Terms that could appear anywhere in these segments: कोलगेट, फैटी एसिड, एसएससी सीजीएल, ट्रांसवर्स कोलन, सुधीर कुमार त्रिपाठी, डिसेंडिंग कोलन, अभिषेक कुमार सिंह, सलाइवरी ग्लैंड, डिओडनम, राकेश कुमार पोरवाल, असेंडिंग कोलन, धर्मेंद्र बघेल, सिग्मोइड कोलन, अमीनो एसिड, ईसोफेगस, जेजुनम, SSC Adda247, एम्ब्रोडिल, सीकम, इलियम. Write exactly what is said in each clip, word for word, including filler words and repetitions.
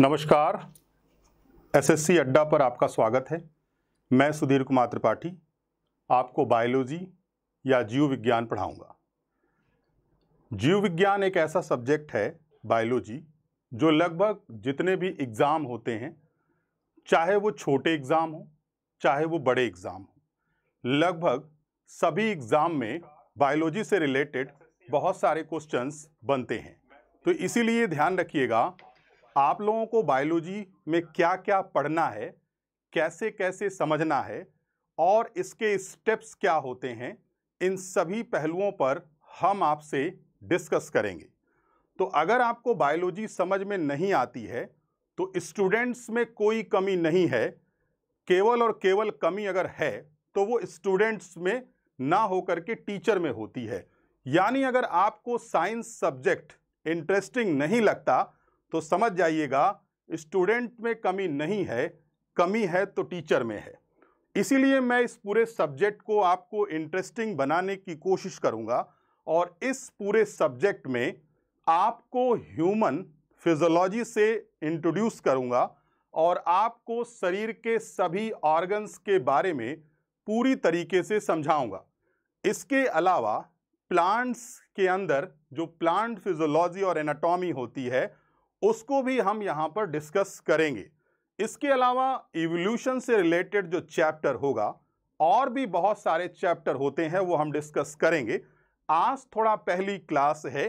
नमस्कार, एसएससी अड्डा पर आपका स्वागत है। मैं सुधीर कुमार त्रिपाठी आपको बायोलॉजी या जीव विज्ञान पढ़ाऊंगा। जीव विज्ञान एक ऐसा सब्जेक्ट है बायोलॉजी जो लगभग जितने भी एग्ज़ाम होते हैं, चाहे वो छोटे एग्ज़ाम हो चाहे वो बड़े एग्ज़ाम हो, लगभग सभी एग्ज़ाम में बायोलॉजी से रिलेटेड बहुत सारे क्वेश्चंस बनते हैं। तो इसीलिए ध्यान रखिएगा आप लोगों को बायोलॉजी में क्या क्या पढ़ना है, कैसे कैसे समझना है और इसके स्टेप्स क्या होते हैं, इन सभी पहलुओं पर हम आपसे डिस्कस करेंगे। तो अगर आपको बायोलॉजी समझ में नहीं आती है तो स्टूडेंट्स में कोई कमी नहीं है, केवल और केवल कमी अगर है तो वो स्टूडेंट्स में ना होकर के टीचर में होती है। यानी अगर आपको साइंस सब्जेक्ट इंटरेस्टिंग नहीं लगता तो समझ जाइएगा स्टूडेंट में कमी नहीं है, कमी है तो टीचर में है। इसीलिए मैं इस पूरे सब्जेक्ट को आपको इंटरेस्टिंग बनाने की कोशिश करूंगा और इस पूरे सब्जेक्ट में आपको ह्यूमन फिजियोलॉजी से इंट्रोड्यूस करूंगा और आपको शरीर के सभी ऑर्गन्स के बारे में पूरी तरीके से समझाऊंगा। इसके अलावा प्लांट्स के अंदर जो प्लांट फिजियोलॉजी और एनाटॉमी होती है उसको भी हम यहाँ पर डिस्कस करेंगे। इसके अलावा इवोल्यूशन से रिलेटेड जो चैप्टर होगा, और भी बहुत सारे चैप्टर होते हैं, वो हम डिस्कस करेंगे। आज थोड़ा पहली क्लास है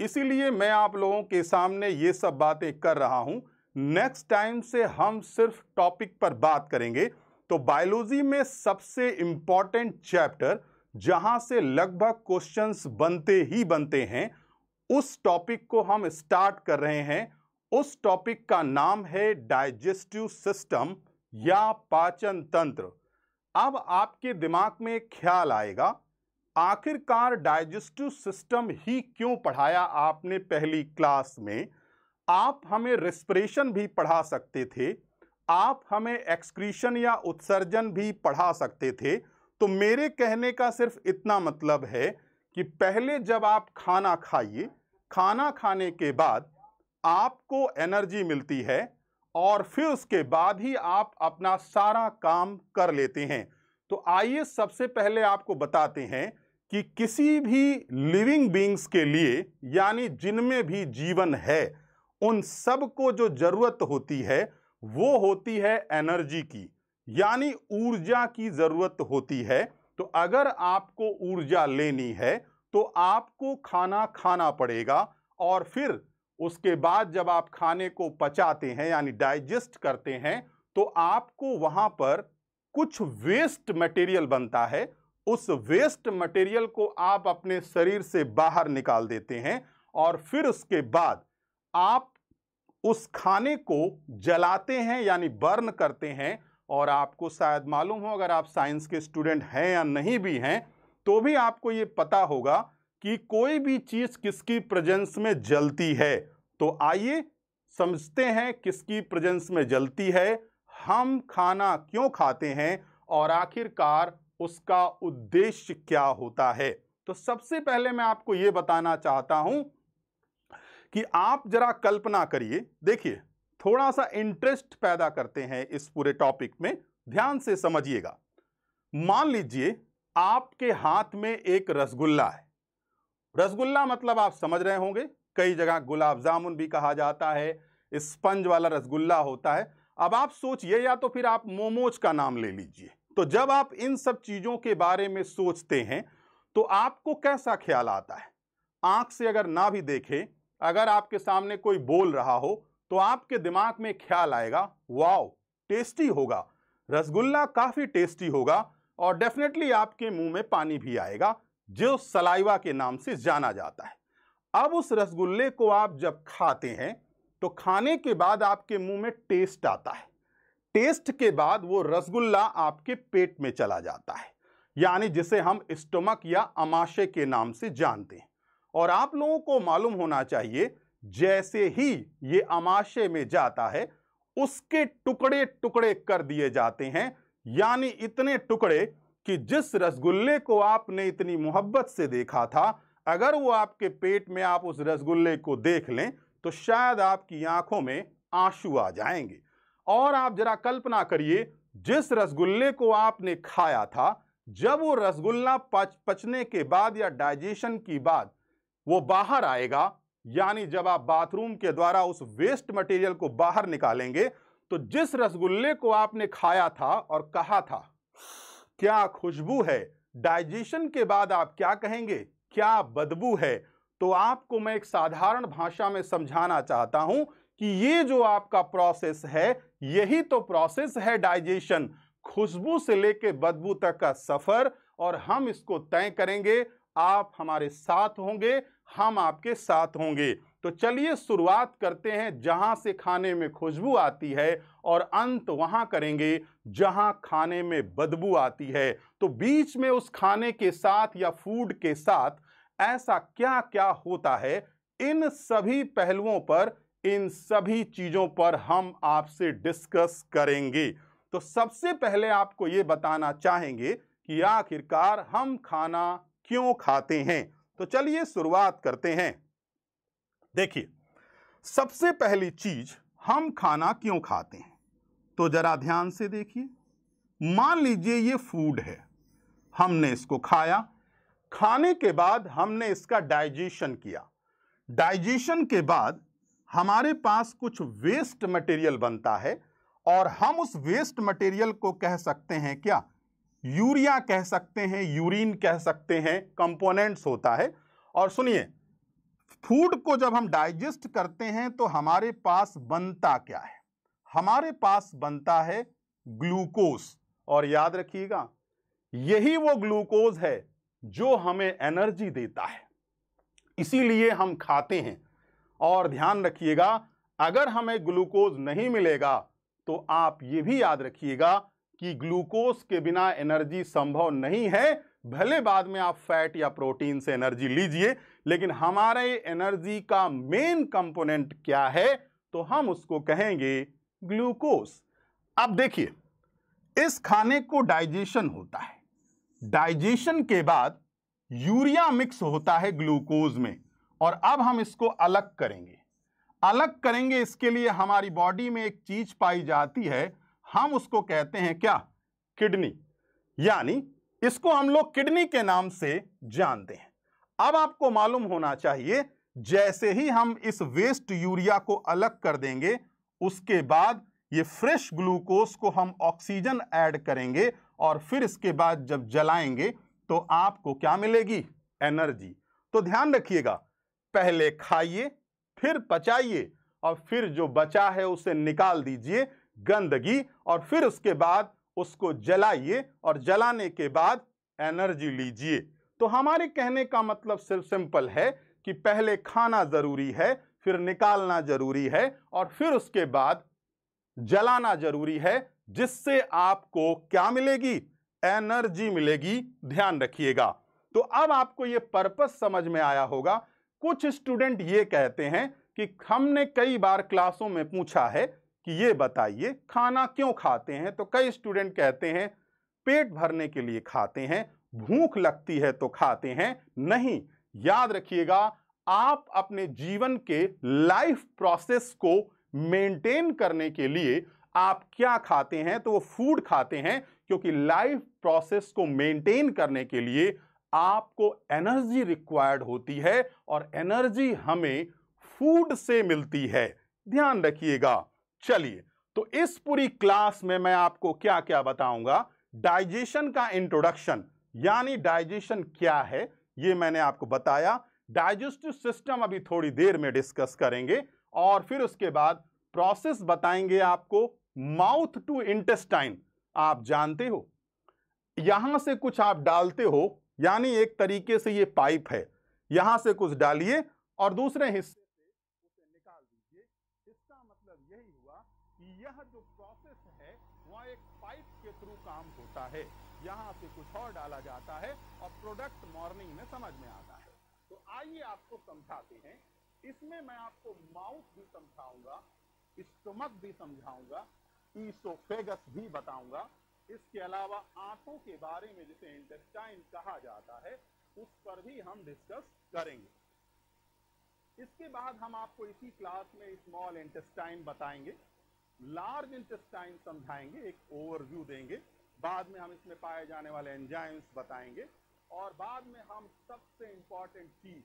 इसीलिए मैं आप लोगों के सामने ये सब बातें कर रहा हूँ। नेक्स्ट टाइम से हम सिर्फ टॉपिक पर बात करेंगे। तो बायोलॉजी में सबसे इम्पॉर्टेंट चैप्टर जहाँ से लगभग क्वेश्चंस बनते ही बनते हैं, उस टॉपिक को हम स्टार्ट कर रहे हैं। उस टॉपिक का नाम है डाइजेस्टिव सिस्टम या पाचन तंत्र। अब आपके दिमाग में ख्याल आएगा आखिरकार डाइजेस्टिव सिस्टम ही क्यों पढ़ाया आपने पहली क्लास में। आप हमें रेस्पिरेशन भी पढ़ा सकते थे, आप हमें एक्सक्रीशन या उत्सर्जन भी पढ़ा सकते थे। तो मेरे कहने का सिर्फ इतना मतलब है कि पहले जब आप खाना खाइए, खाना खाने के बाद आपको एनर्जी मिलती है और फिर उसके बाद ही आप अपना सारा काम कर लेते हैं। तो आइए सबसे पहले आपको बताते हैं कि किसी भी लिविंग बींग्स के लिए, यानी जिनमें भी जीवन है, उन सब को जो ज़रूरत होती है वो होती है एनर्जी की, यानी ऊर्जा की ज़रूरत होती है। तो अगर आपको ऊर्जा लेनी है तो आपको खाना खाना पड़ेगा और फिर उसके बाद जब आप खाने को पचाते हैं यानी डाइजेस्ट करते हैं तो आपको वहाँ पर कुछ वेस्ट मटेरियल बनता है। उस वेस्ट मटेरियल को आप अपने शरीर से बाहर निकाल देते हैं और फिर उसके बाद आप उस खाने को जलाते हैं यानी बर्न करते हैं। और आपको शायद मालूम हो, अगर आप साइंस के स्टूडेंट हैं या नहीं भी हैं तो भी आपको ये पता होगा कि कोई भी चीज़ किसकी प्रेजेंस में जलती है। तो आइए समझते हैं किसकी प्रेजेंस में जलती है, हम खाना क्यों खाते हैं और आखिरकार उसका उद्देश्य क्या होता है। तो सबसे पहले मैं आपको ये बताना चाहता हूं कि आप जरा कल्पना करिए, देखिए, थोड़ा सा इंटरेस्ट पैदा करते हैं इस पूरे टॉपिक में, ध्यान से समझिएगा। मान लीजिए आपके हाथ में एक रसगुल्ला है। रसगुल्ला मतलब आप समझ रहे होंगे, कई जगह गुलाब जामुन भी कहा जाता है, स्पंज वाला रसगुल्ला होता है। अब आप सोचिए, या तो फिर आप मोमोज का नाम ले लीजिए। तो जब आप इन सब चीज़ों के बारे में सोचते हैं तो आपको कैसा ख्याल आता है? आँख से अगर ना भी देखें, अगर आपके सामने कोई बोल रहा हो तो आपके दिमाग में ख्याल आएगा वाओ टेस्टी होगा, रसगुल्ला काफ़ी टेस्टी होगा और डेफिनेटली आपके मुंह में पानी भी आएगा जो सलाइवा के नाम से जाना जाता है। अब उस रसगुल्ले को आप जब खाते हैं तो खाने के बाद आपके मुंह में टेस्ट आता है। टेस्ट के बाद वो रसगुल्ला आपके पेट में चला जाता है, यानी जिसे हम स्टमक या अमाशय के नाम से जानते हैं। और आप लोगों को मालूम होना चाहिए जैसे ही ये अमाशय में जाता है उसके टुकड़े टुकड़े कर दिए जाते हैं, यानी इतने टुकड़े कि जिस रसगुल्ले को आपने इतनी मोहब्बत से देखा था, अगर वो आपके पेट में आप उस रसगुल्ले को देख लें तो शायद आपकी आंखों में आंसू आ जाएंगे। और आप जरा कल्पना करिए, जिस रसगुल्ले को आपने खाया था, जब वो रसगुल्ला पच पचने के बाद या डाइजेशन की बाद वो बाहर आएगा, यानी जब आप बाथरूम के द्वारा उस वेस्ट मटेरियल को बाहर निकालेंगे, तो जिस रसगुल्ले को आपने खाया था और कहा था क्या खुशबू है, डाइजेशन के बाद आप क्या कहेंगे, क्या बदबू है। तो आपको मैं एक साधारण भाषा में समझाना चाहता हूं कि ये जो आपका प्रोसेस है, यही तो प्रोसेस है डाइजेशन, खुशबू से लेके बदबू तक का सफर। और हम इसको तय करेंगे, आप हमारे साथ होंगे, हम आपके साथ होंगे। तो चलिए शुरुआत करते हैं जहां से खाने में खुशबू आती है और अंत वहां करेंगे जहां खाने में बदबू आती है। तो बीच में उस खाने के साथ या फूड के साथ ऐसा क्या क्या होता है, इन सभी पहलुओं पर, इन सभी चीजों पर हम आपसे डिस्कस करेंगे। तो सबसे पहले आपको ये बताना चाहेंगे कि आखिरकार हम खाना क्यों खाते हैं। तो चलिए शुरुआत करते हैं। देखिए, सबसे पहली चीज, हम खाना क्यों खाते हैं, तो जरा ध्यान से देखिए। मान लीजिए ये फूड है, हमने इसको खाया, खाने के बाद हमने इसका डाइजेशन किया, डाइजेशन के बाद हमारे पास कुछ वेस्ट मटेरियल बनता है, और हम उस वेस्ट मटेरियल को कह सकते हैं क्या, यूरिया कह सकते हैं, यूरिन कह सकते हैं, कंपोनेंट्स होता है। और सुनिए, फूड को जब हम डाइजेस्ट करते हैं तो हमारे पास बनता क्या है, हमारे पास बनता है ग्लूकोज। और याद रखिएगा, यही वो ग्लूकोज है जो हमें एनर्जी देता है, इसीलिए हम खाते हैं। और ध्यान रखिएगा, अगर हमें ग्लूकोज नहीं मिलेगा तो आप ये भी याद रखिएगा कि ग्लूकोज के बिना एनर्जी संभव नहीं है। भले बाद में आप फैट या प्रोटीन से एनर्जी लीजिए, लेकिन हमारे एनर्जी का मेन कंपोनेंट क्या है, तो हम उसको कहेंगे ग्लूकोज। अब देखिए, इस खाने को डाइजेशन होता है, डाइजेशन के बाद यूरिया मिक्स होता है ग्लूकोज में, और अब हम इसको अलग करेंगे। अलग करेंगे इसके लिए हमारी बॉडी में एक चीज पाई जाती है, हम उसको कहते हैं क्या, किडनी, यानी इसको हम लोग किडनी के नाम से जानते हैं। अब आपको मालूम होना चाहिए, जैसे ही हम इस वेस्ट यूरिया को अलग कर देंगे, उसके बाद ये फ्रेश ग्लूकोज को हम ऑक्सीजन ऐड करेंगे, और फिर इसके बाद जब जलाएंगे तो आपको क्या मिलेगी, एनर्जी। तो ध्यान रखिएगा, पहले खाइए, फिर पचाइए, और फिर जो बचा है उसे निकाल दीजिए, गंदगी, और फिर उसके बाद उसको जलाइए, और जलाने के बाद एनर्जी लीजिए। तो हमारे कहने का मतलब सिर्फ सिंपल है कि पहले खाना जरूरी है, फिर निकालना जरूरी है, और फिर उसके बाद जलाना जरूरी है, जिससे आपको क्या मिलेगी, एनर्जी मिलेगी। ध्यान रखिएगा। तो अब आपको ये पर्पस समझ में आया होगा। कुछ स्टूडेंट ये कहते हैं कि हमने कई बार क्लासों में पूछा है कि ये बताइए खाना क्यों खाते हैं, तो कई स्टूडेंट कहते हैं पेट भरने के लिए खाते हैं, भूख लगती है तो खाते हैं। नहीं, याद रखिएगा, आप अपने जीवन के लाइफ प्रोसेस को मेंटेन करने के लिए आप क्या खाते हैं, तो वो फूड खाते हैं, क्योंकि लाइफ प्रोसेस को मेंटेन करने के लिए आपको एनर्जी रिक्वायर्ड होती है, और एनर्जी हमें फूड से मिलती है। ध्यान रखिएगा। चलिए, तो इस पूरी क्लास में मैं आपको क्या क्या बताऊंगा, डाइजेशन का इंट्रोडक्शन, यानी डाइजेशन क्या है ये मैंने आपको बताया, डाइजेस्टिव सिस्टम अभी थोड़ी देर में डिस्कस करेंगे, और फिर उसके बाद प्रोसेस बताएंगे आपको माउथ टू इंटेस्टाइन। आप जानते हो, यहां से कुछ आप डालते हो, यानी एक तरीके से ये पाइप है, यहां से कुछ डालिए और दूसरे हिस्से जो प्रोसेस है वह एक पाइप के थ्रू काम होता है, यहाँ से कुछ और डाला जाता है, और प्रोडक्ट मॉर्निंग में समझ में आता है। तो आइए आपको समझाते हैं। इसमें मैं आपको माउथ भी समझाऊंगा, स्टमक भी समझाऊंगा, ईसोफेगस भी बताऊंगा। इसके अलावा आंतों के बारे में, जिसे इंटेस्टाइन कहा जाता है, उस पर भी हम डिस्कस करेंगे। इसके बाद हम आपको इसी क्लास में स्मॉल इंटेस्टाइन बताएंगे, लार्ज इंटेस्टाइन समझाएंगे, एक ओवरव्यू देंगे, बाद में हम इसमें पाए जाने वाले एंजाइम्स बताएंगे, और बाद में हम सबसे इम्पॉर्टेंट चीज़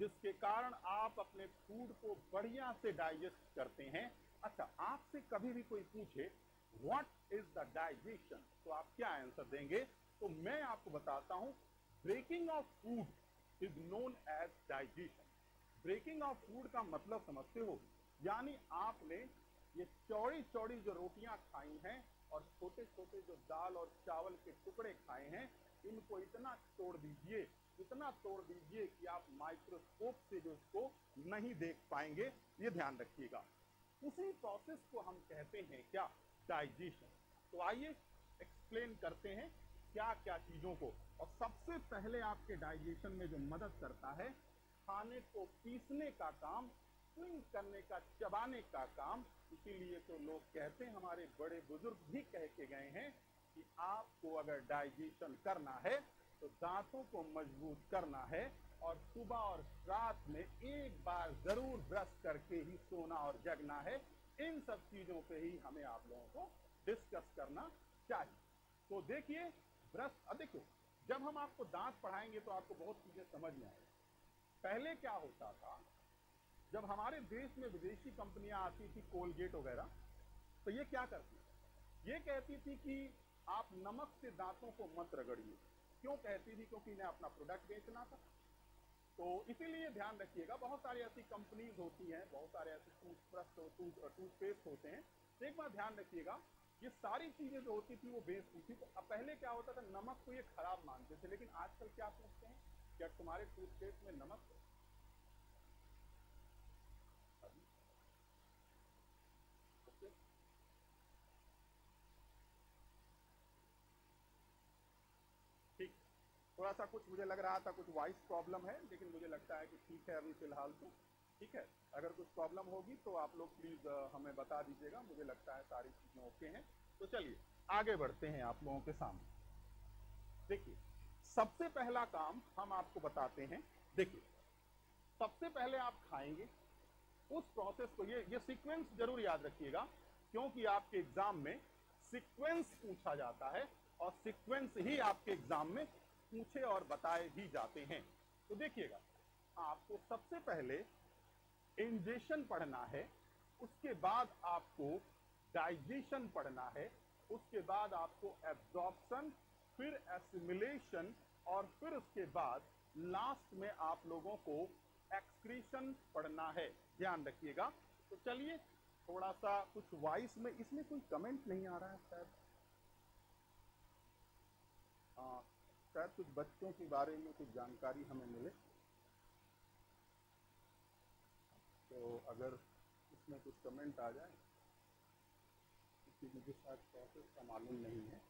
जिसके कारण आप अपने फूड को बढ़िया से डाइजेस्ट करते हैं। अच्छा, आपसे कभी भी कोई पूछे व्हाट इज द डाइजेशन, तो आप क्या आंसर देंगे? तो मैं आपको बताता हूं, breaking of food is known as digestion. Breaking of food का मतलब समझते हो, यानी आपने ये चौड़ी चौड़ी जो रोटियां खाई हैं और छोटे छोटे जो दाल और चावल के टुकड़े खाए हैं, इनको इतना तोड़ दीजिए, इतना तोड़ दीजिए कि आप माइक्रोस्कोप से जो इसको नहीं देख पाएंगे, ये ध्यान रखिएगा। उसी प्रोसेस को हम कहते हैं क्या? डाइजेशन। तो आइए एक्सप्लेन करते हैं क्या क्या चीज़ों को। और सबसे पहले आपके डाइजेशन में जो मदद करता है, खाने को पीसने का काम, स्विंग करने का, चबाने का काम। इसीलिए तो लोग कहते हैं, हमारे बड़े बुजुर्ग भी कह के गए हैं कि आपको अगर डाइजेशन करना है तो दांतों को मजबूत करना है और सुबह और रात में एक बार ज़रूर ब्रश करके ही सोना और जगना है। इन सब चीज़ों पे ही हमें आप लोगों को डिस्कस करना चाहिए। तो देखिए ब्रश, अब देखिए जब हम आपको दांत पढ़ाएंगे तो आपको बहुत चीज़ें समझ में आएंगी। पहले क्या होता था, जब हमारे देश में विदेशी कंपनियां आती थी कोलगेट वगैरह, तो ये क्या करती थी? ये कहती थी कि आप नमक से दांतों को मत रगड़िए। क्यों कहती थी? क्योंकि इन्हें अपना प्रोडक्ट बेचना था। तो इसीलिए ध्यान रखिएगा, बहुत सारी ऐसी कंपनीज होती हैं, बहुत सारे ऐसे टूथब्रश और टूथ टूथपेस्ट होते हैं। तो एक बार ध्यान रखिएगा, ये सारी चीज़ें जो होती थी वो बेचती थी। तो अब पहले क्या होता था, नमक को ये खराब मानते थे, लेकिन आजकल क्या सोचते हैं, क्या तुम्हारे टूथपेस्ट में नमक है? ठीक, थोड़ा सा कुछ मुझे लग रहा था कुछ वॉइस प्रॉब्लम है, लेकिन मुझे लगता है कि ठीक है अभी फिलहाल तो ठीक है। अगर कुछ प्रॉब्लम होगी तो आप लोग प्लीज़ हमें बता दीजिएगा। मुझे लगता है सारी चीज़ें ओके हैं। तो चलिए आगे बढ़ते हैं आप लोगों के सामने। देखिए सबसे पहला काम हम आपको बताते हैं। देखिए सबसे पहले आप खाएंगे, उस प्रोसेस को, ये ये सीक्वेंस जरूर याद रखिएगा, क्योंकि आपके एग्जाम में सीक्वेंस पूछा जाता है और सीक्वेंस ही आपके एग्जाम में पूछे और बताए भी जाते हैं। तो देखिएगा आपको सबसे पहले इंजेशन पढ़ना है, उसके बाद आपको डाइजेशन पढ़ना है, उसके बाद आपको एब्जॉर्प्शन, फिर एसिमिलेशन, और फिर उसके बाद लास्ट में आप लोगों को एक्सक्रीशन पढ़ना है। ध्यान रखिएगा। तो चलिए थोड़ा सा कुछ वॉइस में, इसमें कोई कमेंट नहीं आ रहा है शायद, हाँ शायद कुछ बच्चों के बारे में कुछ जानकारी हमें मिले, तो अगर इसमें कुछ कमेंट आ जाए, क्योंकि मुझे शायद प्रोसेस का मालूम नहीं है।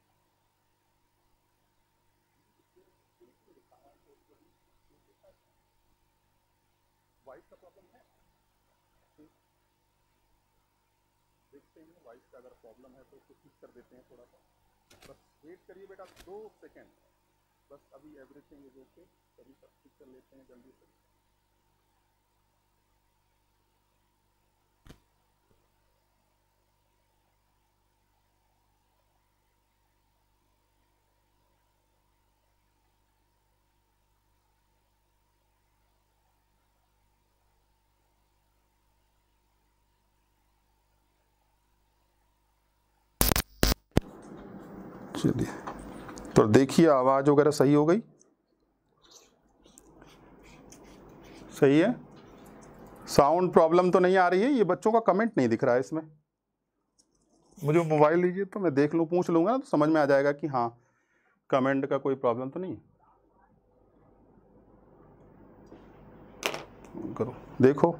वाइस का प्रॉब्लम है, देखते हैं वाइस का अगर प्रॉब्लम है तो उसको ठीक कर देते हैं। थोड़ा सा बस वेट करिए बेटा, दो सेकेंड बस, अभी एवरीथिंग इज ओके, सभी सब ठीक कर लेते हैं जल्दी से। तो देखिए आवाज वगैरह सही हो गई, सही है, साउंड प्रॉब्लम तो नहीं आ रही है। ये बच्चों का कमेंट नहीं दिख रहा है इसमें, मुझे मोबाइल लीजिए तो मैं देख लूँ, पूछ लूँगा ना, तो समझ में आ जाएगा कि हाँ कमेंट का कोई प्रॉब्लम तो नहीं है। करो देखो,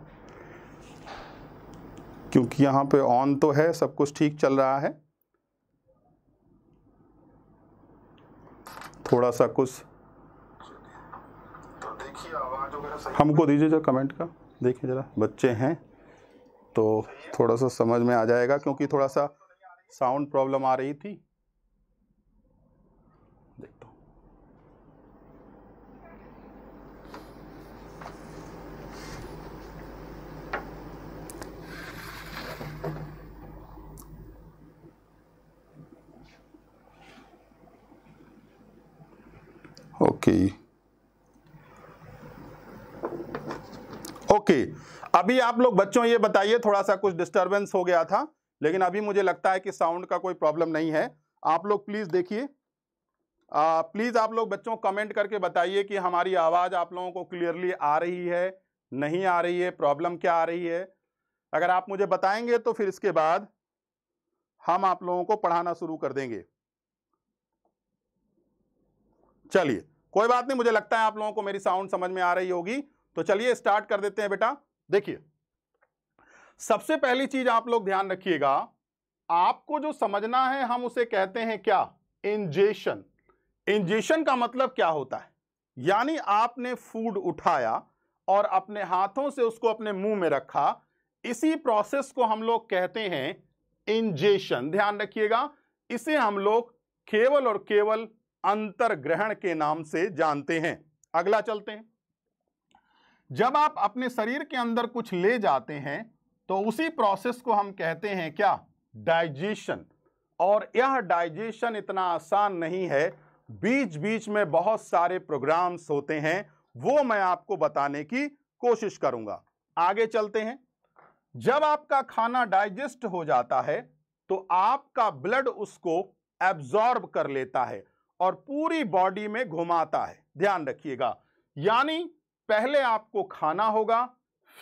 क्योंकि यहाँ पे ऑन तो है, सब कुछ ठीक चल रहा है, थोड़ा सा कुछ तो देखिए आवाज वगैरह सही, हमको दीजिए जरा कमेंट का, देखिए जरा बच्चे हैं तो थोड़ा सा समझ में आ जाएगा, क्योंकि थोड़ा सा साउंड प्रॉब्लम आ रही थी। देखता हूँ ओके ओके अभी आप लोग बच्चों ये बताइए, थोड़ा सा कुछ डिस्टर्बेंस हो गया था लेकिन अभी मुझे लगता है कि साउंड का कोई प्रॉब्लम नहीं है। आप लोग प्लीज़ देखिए, प्लीज़ आप लोग बच्चों कमेंट करके बताइए कि हमारी आवाज़ आप लोगों को क्लियरली आ रही है, नहीं आ रही है, प्रॉब्लम क्या आ रही है। अगर आप मुझे बताएंगे तो फिर इसके बाद हम आप लोगों को पढ़ाना शुरू कर देंगे। चलिए कोई बात नहीं, मुझे लगता है आप लोगों को मेरी साउंड समझ में आ रही होगी, तो चलिए स्टार्ट कर देते हैं बेटा। देखिए सबसे पहली चीज आप लोग ध्यान रखिएगा, आपको जो समझना है हम उसे कहते हैं क्या, इंजेशन। इंजेशन का मतलब क्या होता है, यानी आपने फूड उठाया और अपने हाथों से उसको अपने मुंह में रखा, इसी प्रोसेस को हम लोग कहते हैं इंजेशन। ध्यान रखिएगा, इसे हम लोग केवल और केवल अंतर्ग्रहण के नाम से जानते हैं। अगला चलते हैं, जब आप अपने शरीर के अंदर कुछ ले जाते हैं तो उसी प्रोसेस को हम कहते हैं क्या, डाइजेशन। और यह डाइजेशन इतना आसान नहीं है, बीच बीच में बहुत सारे प्रोग्राम्स होते हैं, वो मैं आपको बताने की कोशिश करूंगा। आगे चलते हैं, जब आपका खाना डाइजेस्ट हो जाता है तो आपका ब्लड उसको एब्जॉर्ब कर लेता है और पूरी बॉडी में घुमाता है। ध्यान रखिएगा, यानी पहले आपको खाना होगा,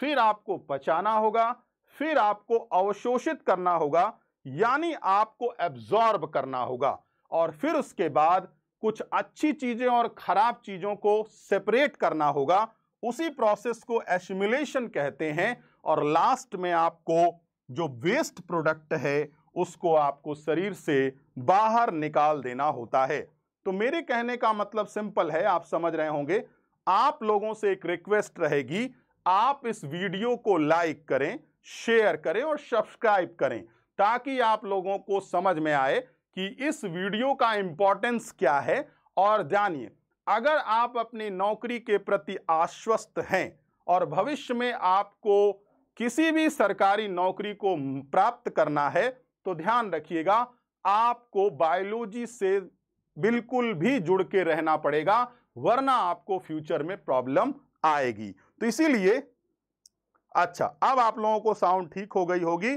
फिर आपको पचाना होगा, फिर आपको अवशोषित करना होगा, यानी आपको एब्जॉर्ब करना होगा, और फिर उसके बाद कुछ अच्छी चीज़ें और खराब चीज़ों को सेपरेट करना होगा। उसी प्रोसेस को एसिमिलेशन कहते हैं, और लास्ट में आपको जो वेस्ट प्रोडक्ट है उसको आपको शरीर से बाहर निकाल देना होता है। तो मेरे कहने का मतलब सिंपल है, आप समझ रहे होंगे। आप लोगों से एक रिक्वेस्ट रहेगी, आप इस वीडियो को लाइक करें, शेयर करें और सब्सक्राइब करें, ताकि आप लोगों को समझ में आए कि इस वीडियो का इम्पोर्टेंस क्या है। और जानिए, अगर आप अपनी नौकरी के प्रति आश्वस्त हैं और भविष्य में आपको किसी भी सरकारी नौकरी को प्राप्त करना है, तो ध्यान रखिएगा आपको बायोलॉजी से बिल्कुल भी जुड़ के रहना पड़ेगा, वरना आपको फ्यूचर में प्रॉब्लम आएगी। तो इसीलिए अच्छा, अब आप लोगों को साउंड ठीक हो गई होगी।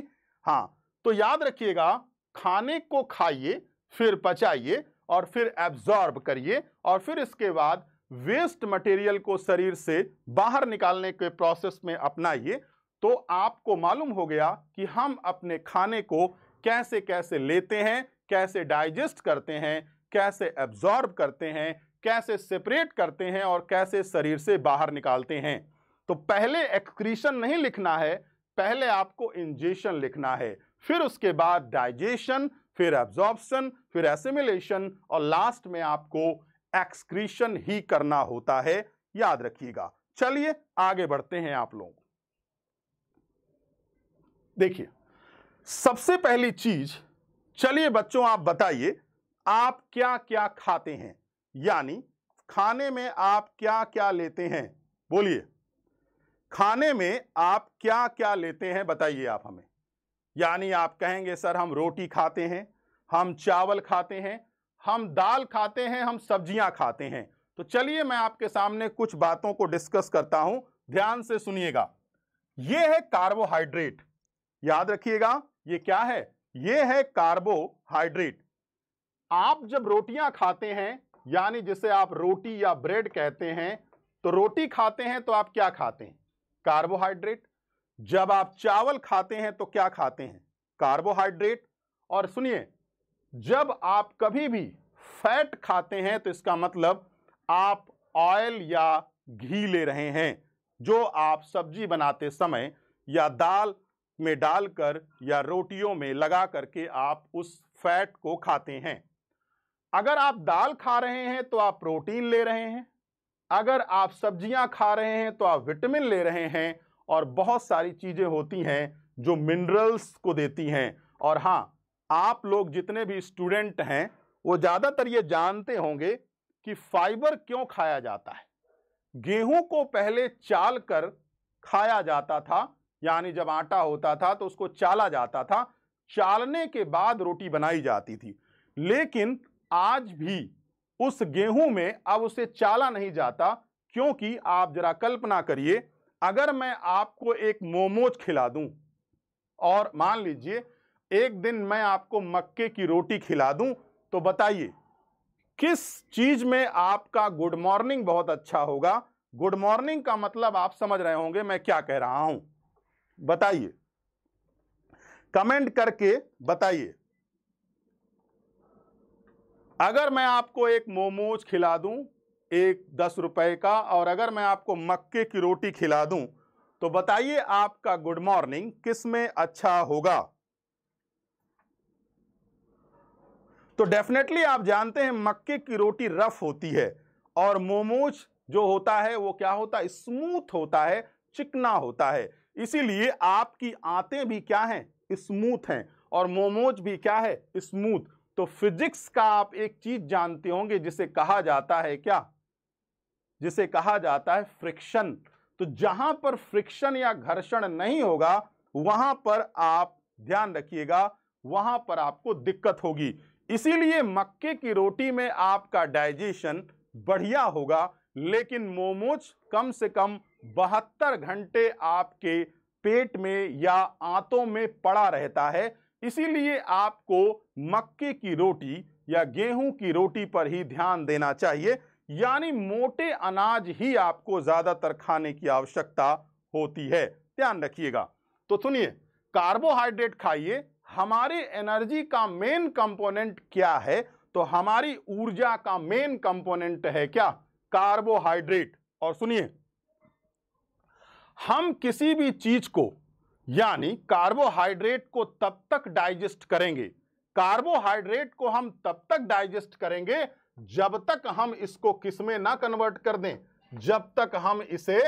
हाँ, तो याद रखिएगा, खाने को खाइए, फिर पचाइए और फिर एब्जॉर्ब करिए, और फिर इसके बाद वेस्ट मटेरियल को शरीर से बाहर निकालने के प्रोसेस में अपनाइए। तो आपको मालूम हो गया कि हम अपने खाने को कैसे कैसे लेते हैं, कैसे डाइजेस्ट करते हैं, कैसे एब्जॉर्ब करते हैं, कैसे सेपरेट करते हैं और कैसे शरीर से बाहर निकालते हैं। तो पहले एक्सक्रीशन नहीं लिखना है, पहले आपको इंजेशन लिखना है, फिर उसके बाद डाइजेशन, फिर एब्जॉर्प्शन, फिर एसिमिलेशन और लास्ट में आपको एक्सक्रीशन ही करना होता है। याद रखिएगा। चलिए आगे बढ़ते हैं आप लोग। देखिए सबसे पहली चीज, चलिए बच्चों आप बताइए आप क्या क्या खाते हैं, यानी खाने में आप क्या क्या लेते हैं। बोलिए, खाने में आप क्या क्या लेते हैं, बताइए आप हमें। यानी आप कहेंगे सर हम रोटी खाते हैं, हम चावल खाते हैं, हम दाल खाते हैं, हम सब्जियां खाते हैं। तो चलिए मैं आपके सामने कुछ बातों को डिस्कस करता हूं, ध्यान से सुनिएगा। यह है कार्बोहाइड्रेट, याद रखिएगा ये क्या है, ये है कार्बोहाइड्रेट। आप जब रोटियां खाते हैं, यानी जिसे आप रोटी या ब्रेड कहते हैं, तो रोटी खाते हैं तो आप क्या खाते हैं, कार्बोहाइड्रेट। जब आप चावल खाते हैं तो क्या खाते हैं, कार्बोहाइड्रेट। और सुनिए, जब आप कभी भी फैट खाते हैं तो इसका मतलब आप ऑयल या घी ले रहे हैं, जो आप सब्जी बनाते समय या दाल में डालकर या रोटियों में लगा करके आप उस फैट को खाते हैं। अगर आप दाल खा रहे हैं तो आप प्रोटीन ले रहे हैं, अगर आप सब्जियां खा रहे हैं तो आप विटामिन ले रहे हैं, और बहुत सारी चीज़ें होती हैं जो मिनरल्स को देती हैं। और हाँ, आप लोग जितने भी स्टूडेंट हैं वो ज़्यादातर ये जानते होंगे कि फाइबर क्यों खाया जाता है। गेहूं को पहले चाल कर खाया जाता था, यानी जब आटा होता था तो उसको चाला जाता था, चालने के बाद रोटी बनाई जाती थी। लेकिन आज भी उस गेहूं में अब उसे चाला नहीं जाता, क्योंकि आप जरा कल्पना करिए, अगर मैं आपको एक मोमोज खिला दूं और मान लीजिए एक दिन मैं आपको मक्के की रोटी खिला दूं, तो बताइए किस चीज में आपका गुड मॉर्निंग बहुत अच्छा होगा। गुड मॉर्निंग का मतलब आप समझ रहे होंगे मैं क्या कह रहा हूं। बताइए, कमेंट करके बताइए। अगर मैं आपको एक मोमोज खिला दूं एक दस रुपए का, और अगर मैं आपको मक्के की रोटी खिला दूं, तो बताइए आपका गुड मॉर्निंग किस में अच्छा होगा। तो डेफिनेटली आप जानते हैं मक्के की रोटी रफ होती है और मोमोज जो होता है वो क्या होता है, स्मूथ होता है, चिकना होता है। इसीलिए आपकी आंतें भी क्या हैं, स्मूथ हैं, और मोमोज भी क्या है, स्मूथ। तो फिजिक्स का आप एक चीज जानते होंगे जिसे कहा जाता है क्या, जिसे कहा जाता है फ्रिक्शन। तो जहां पर फ्रिक्शन या घर्षण नहीं होगा वहां पर आप ध्यान रखिएगा, वहां पर आपको दिक्कत होगी। इसीलिए मक्के की रोटी में आपका डाइजेशन बढ़िया होगा, लेकिन मोमोज कम से कम बहत्तर घंटे आपके पेट में या आंतों में पड़ा रहता है। इसीलिए आपको मक्के की रोटी या गेहूं की रोटी पर ही ध्यान देना चाहिए, यानी मोटे अनाज ही आपको ज़्यादातर खाने की आवश्यकता होती है, ध्यान रखिएगा। तो सुनिए, कार्बोहाइड्रेट खाइए। हमारी एनर्जी का मेन कंपोनेंट क्या है, तो हमारी ऊर्जा का मेन कंपोनेंट है क्या, कार्बोहाइड्रेट। और सुनिए, हम किसी भी चीज को यानी कार्बोहाइड्रेट को तब तक डाइजेस्ट करेंगे, कार्बोहाइड्रेट को हम तब तक डाइजेस्ट करेंगे जब तक हम इसको किस में ना कन्वर्ट कर दें, जब तक हम इसे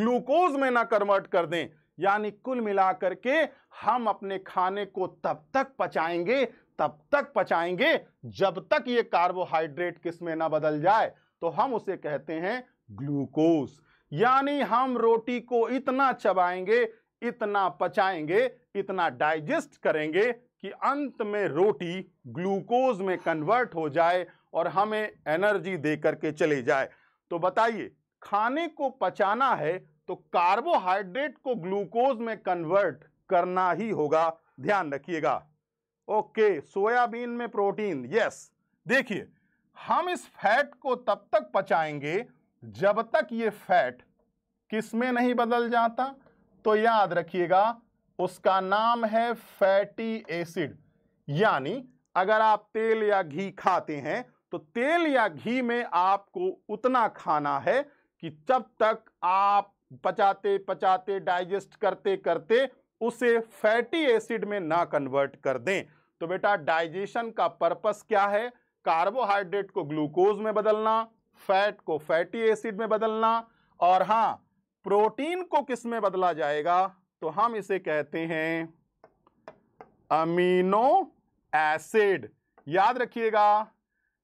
ग्लूकोज में ना कन्वर्ट कर दें। यानी कुल मिलाकर के हम अपने खाने को तब तक पचाएंगे, तब तक पचाएंगे जब तक ये कार्बोहाइड्रेट किस में ना बदल जाए, तो हम उसे कहते हैं ग्लूकोज। यानी हम रोटी को इतना चबाएंगे, इतना पचाएंगे, इतना डाइजेस्ट करेंगे कि अंत में रोटी ग्लूकोज में कन्वर्ट हो जाए और हमें एनर्जी दे करके चले जाए। तो बताइए, खाने को पचाना है तो कार्बोहाइड्रेट को ग्लूकोज में कन्वर्ट करना ही होगा, ध्यान रखिएगा। ओके, सोयाबीन में प्रोटीन, यस। देखिए, हम इस फैट को तब तक पचाएंगे जब तक ये फैट किस में नहीं बदल जाता, तो याद रखिएगा उसका नाम है फैटी एसिड। यानी अगर आप तेल या घी खाते हैं तो तेल या घी में आपको उतना खाना है कि जब तक आप पचाते पचाते डाइजेस्ट करते करते उसे फैटी एसिड में ना कन्वर्ट कर दें। तो बेटा, डाइजेशन का पर्पस क्या है, कार्बोहाइड्रेट को ग्लूकोज में बदलना, फैट को फैटी एसिड में बदलना। और हाँ, प्रोटीन को किस में बदला जाएगा, तो हम इसे कहते हैं अमीनो एसिड। याद रखिएगा,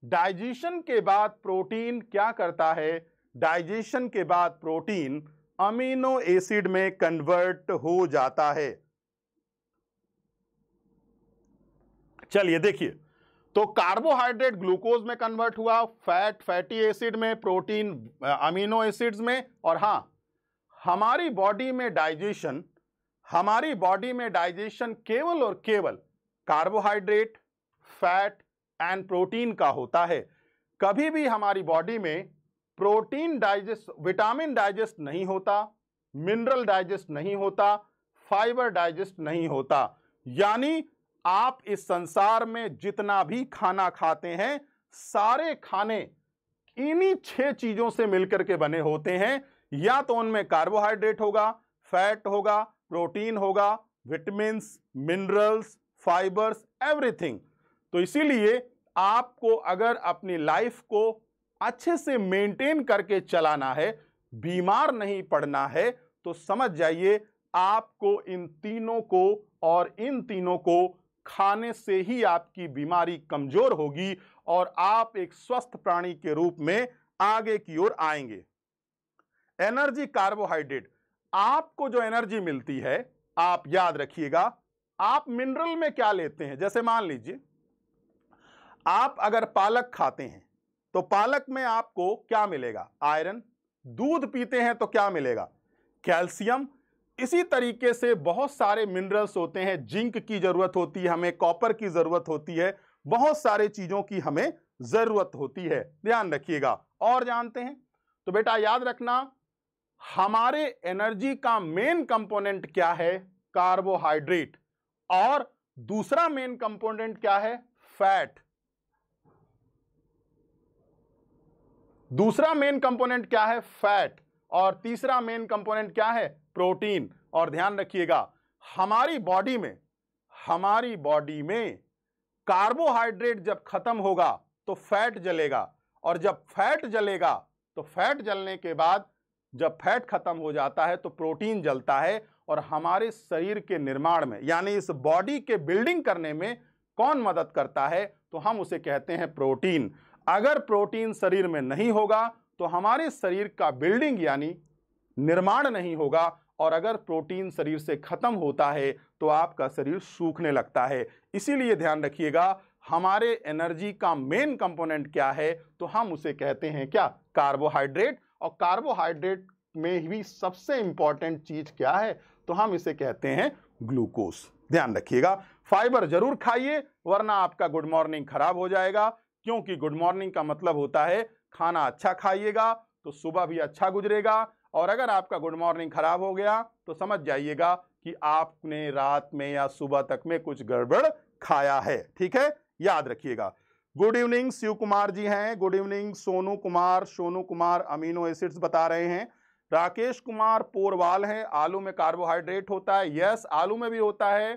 डाइजेशन के बाद प्रोटीन क्या करता है, डाइजेशन के बाद प्रोटीन अमीनो एसिड में कन्वर्ट हो जाता है। चलिए देखिए, तो कार्बोहाइड्रेट ग्लूकोज में कन्वर्ट हुआ, फैट फैटी एसिड में, प्रोटीन अमीनो एसिड्स में। और हाँ, हमारी बॉडी में डाइजेशन हमारी बॉडी में डाइजेशन केवल और केवल कार्बोहाइड्रेट, फैट एंड प्रोटीन का होता है। कभी भी हमारी बॉडी में प्रोटीन डाइजेस्ट, विटामिन डाइजेस्ट नहीं होता, मिनरल डाइजेस्ट नहीं होता, फाइबर डाइजेस्ट नहीं होता। यानी आप इस संसार में जितना भी खाना खाते हैं, सारे खाने इन्हीं छह चीजों से मिलकर के बने होते हैं। या तो उनमें कार्बोहाइड्रेट होगा, फैट होगा, प्रोटीन होगा, विटामिन्स, मिनरल्स, फाइबर्स, एवरीथिंग। तो इसीलिए आपको अगर अपनी लाइफ को अच्छे से मेंटेन करके चलाना है, बीमार नहीं पड़ना है, तो समझ जाइए आपको इन तीनों को और इन तीनों को खाने से ही आपकी बीमारी कमजोर होगी और आप एक स्वस्थ प्राणी के रूप में आगे की ओर आएंगे। एनर्जी कार्बोहाइड्रेट, आपको जो एनर्जी मिलती है, आप याद रखिएगा, आप मिनरल में क्या लेते हैं। जैसे मान लीजिए आप अगर पालक खाते हैं तो पालक में आपको क्या मिलेगा? आयरन। दूध पीते हैं तो क्या मिलेगा? कैल्शियम। इसी तरीके से बहुत सारे मिनरल्स होते हैं, जिंक की जरूरत होती है हमें, कॉपर की जरूरत होती है, बहुत सारे चीजों की हमें जरूरत होती है, ध्यान रखिएगा। और जानते हैं तो बेटा याद रखना, हमारे एनर्जी का मेन कंपोनेंट क्या है? कार्बोहाइड्रेट। और दूसरा मेन कंपोनेंट क्या है? फैट। दूसरा मेन कंपोनेंट क्या है? फैट। और तीसरा मेन कंपोनेंट क्या है? प्रोटीन। और ध्यान रखिएगा, हमारी बॉडी में हमारी बॉडी में कार्बोहाइड्रेट जब खत्म होगा तो फैट जलेगा, और जब फैट जलेगा तो फैट जलने के बाद जब फैट खत्म हो जाता है तो प्रोटीन जलता है। और हमारे शरीर के निर्माण में यानी इस बॉडी के बिल्डिंग करने में कौन मदद करता है? तो हम उसे कहते हैं प्रोटीन। अगर प्रोटीन शरीर में नहीं होगा तो हमारे शरीर का बिल्डिंग यानी निर्माण नहीं होगा, और अगर प्रोटीन शरीर से खत्म होता है तो आपका शरीर सूखने लगता है। इसीलिए ध्यान रखिएगा, हमारे एनर्जी का मेन कंपोनेंट क्या है? तो हम उसे कहते हैं क्या? कार्बोहाइड्रेट। और कार्बोहाइड्रेट में भी सबसे इंपॉर्टेंट चीज क्या है? तो हम इसे कहते हैं ग्लूकोज। ध्यान रखिएगा, फाइबर जरूर खाइए, वरना आपका गुड मॉर्निंग खराब हो जाएगा, क्योंकि गुड मॉर्निंग का मतलब होता है खाना अच्छा खाइएगा तो सुबह भी अच्छा गुजरेगा। और अगर आपका गुड मॉर्निंग खराब हो गया तो समझ जाइएगा कि आपने रात में या सुबह तक में कुछ गड़बड़ खाया है, ठीक है, याद रखिएगा। गुड इवनिंग शिव कुमार जी हैं, good evening Sonu Kumar. Sonu Kumar amino acids बता रहे हैं। राकेश कुमार पोरवाल हैं, आलू में कार्बोहाइड्रेट होता है। यस, आलू में भी होता है,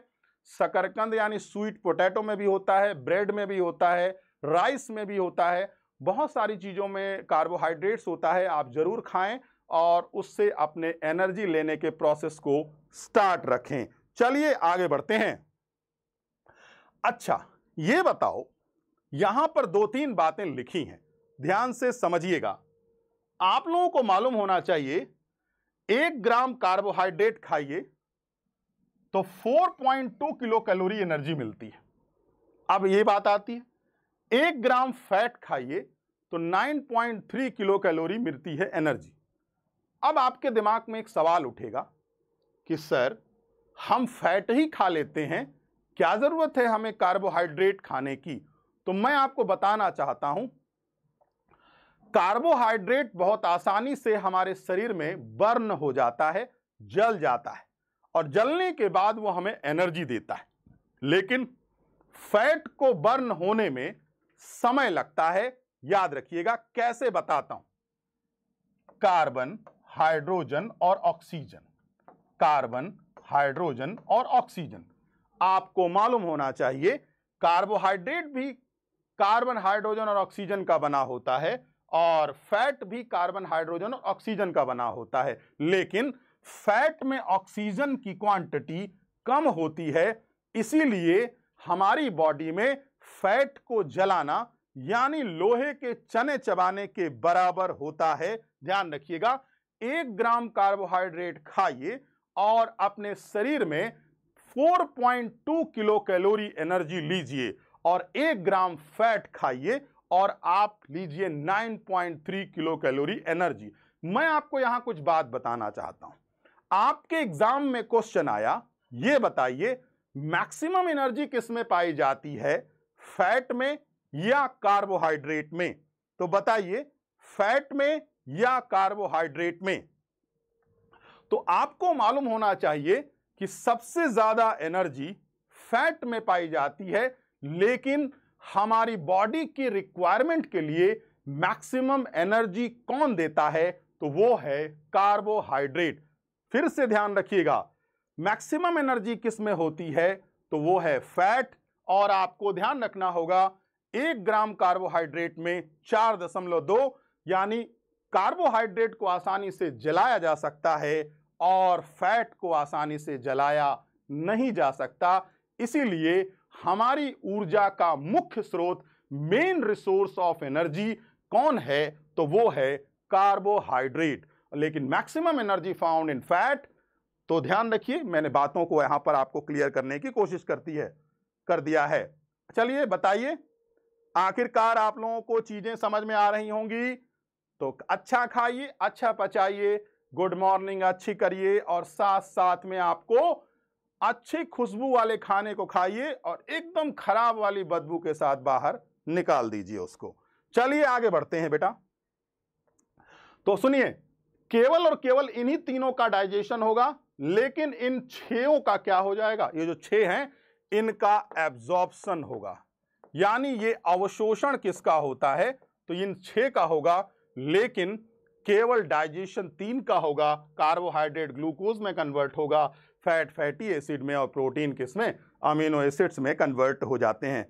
शकरकंद यानी स्वीट पोटैटो में भी होता है, ब्रेड में भी होता है, राइस में भी होता है, बहुत सारी चीज़ों में कार्बोहाइड्रेट्स होता है। आप ज़रूर खाएं और उससे अपने एनर्जी लेने के प्रोसेस को स्टार्ट रखें। चलिए आगे बढ़ते हैं। अच्छा ये बताओ, यहां पर दो तीन बातें लिखी हैं, ध्यान से समझिएगा। आप लोगों को मालूम होना चाहिए, एक ग्राम कार्बोहाइड्रेट खाइए तो चार पॉइंट दो किलो कैलोरी एनर्जी मिलती है। अब ये बात आती है, एक ग्राम फैट खाइए तो नौ पॉइंट तीन किलो कैलोरी मिलती है एनर्जी। अब आपके दिमाग में एक सवाल उठेगा कि सर हम फैट ही खा लेते हैं, क्या ज़रूरत है हमें कार्बोहाइड्रेट खाने की? तो मैं आपको बताना चाहता हूं, कार्बोहाइड्रेट बहुत आसानी से हमारे शरीर में बर्न हो जाता है, जल जाता है, और जलने के बाद वो हमें एनर्जी देता है। लेकिन फैट को बर्न होने में समय लगता है, याद रखिएगा। कैसे बताता हूं, कार्बन, हाइड्रोजन और ऑक्सीजन, कार्बन, हाइड्रोजन और ऑक्सीजन। आपको मालूम होना चाहिए कार्बोहाइड्रेट भी कार्बन, हाइड्रोजन और ऑक्सीजन का बना होता है, और फैट भी कार्बन, हाइड्रोजन और ऑक्सीजन का बना होता है। लेकिन फैट में ऑक्सीजन की क्वांटिटी कम होती है, इसीलिए हमारी बॉडी में फैट को जलाना यानी लोहे के चने चबाने के बराबर होता है। ध्यान रखिएगा, एक ग्राम कार्बोहाइड्रेट खाइए और अपने शरीर में चार पॉइंट दो किलो कैलोरी एनर्जी लीजिए, और एक ग्राम फैट खाइए और आप लीजिए नौ पॉइंट तीन किलो कैलोरी एनर्जी। मैं आपको यहां कुछ बात बताना चाहता हूं, आपके एग्जाम में क्वेश्चन आया, ये बताइए मैक्सिमम एनर्जी किस में पाई जाती है, फैट में या कार्बोहाइड्रेट में? तो बताइए फैट में या कार्बोहाइड्रेट में? तो आपको मालूम होना चाहिए कि सबसे ज्यादा एनर्जी फैट में पाई जाती है, लेकिन हमारी बॉडी की रिक्वायरमेंट के लिए मैक्सिमम एनर्जी कौन देता है? तो वो है कार्बोहाइड्रेट। फिर से ध्यान रखिएगा, मैक्सिमम एनर्जी किस में होती है? तो वो है फैट। और आपको ध्यान रखना होगा, एक ग्राम कार्बोहाइड्रेट में चार दशमलव दो, यानी कार्बोहाइड्रेट को आसानी से जलाया जा सकता है और फैट को आसानी से जलाया नहीं जा सकता। इसीलिए हमारी ऊर्जा का मुख्य स्रोत, मेन रिसोर्स ऑफ एनर्जी कौन है? तो वो है कार्बोहाइड्रेट, लेकिन maximum energy found in fat. तो ध्यान रखिए, मैंने बातों को यहां पर आपको क्लियर करने की कोशिश करती है कर दिया है। चलिए बताइए, आखिरकार आप लोगों को चीजें समझ में आ रही होंगी। तो अच्छा खाइए, अच्छा पचाइए, गुड मॉर्निंग अच्छी करिए और साथ साथ में आपको अच्छी खुशबू वाले खाने को खाइए और एकदम खराब वाली बदबू के साथ बाहर निकाल दीजिए उसको। चलिए आगे बढ़ते हैं बेटा। तो सुनिए, केवल और केवल इन्हीं तीनों का डाइजेशन होगा, लेकिन इन छहों का क्या हो जाएगा, ये जो छह हैं इनका एब्जॉर्प्शन होगा, यानी ये अवशोषण किसका होता है तो इन छह का होगा, लेकिन केवल डाइजेशन तीन का होगा। कार्बोहाइड्रेट ग्लूकोज में कन्वर्ट होगा, फैट फैटी एसिड में और प्रोटीन किसमें, अमीनो एसिड्स में कन्वर्ट हो जाते हैं।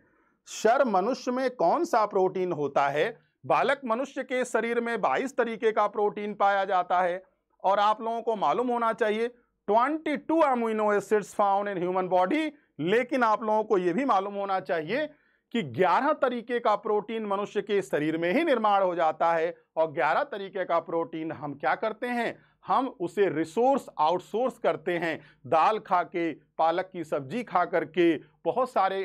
शर मनुष्य में कौन सा प्रोटीन होता है? बालक मनुष्य के शरीर में बाईस तरीके का प्रोटीन पाया जाता है और आप लोगों को मालूम होना चाहिए बाईस amino acids found in human body, लेकिन आप लोगों को यह भी मालूम होना चाहिए कि ग्यारह तरीके का प्रोटीन मनुष्य के शरीर में ही निर्माण हो जाता है और ग्यारह तरीके का प्रोटीन हम क्या करते हैं, हम उसे रिसोर्स आउटसोर्स करते हैं। दाल खा के, पालक की सब्जी खा करके, बहुत सारे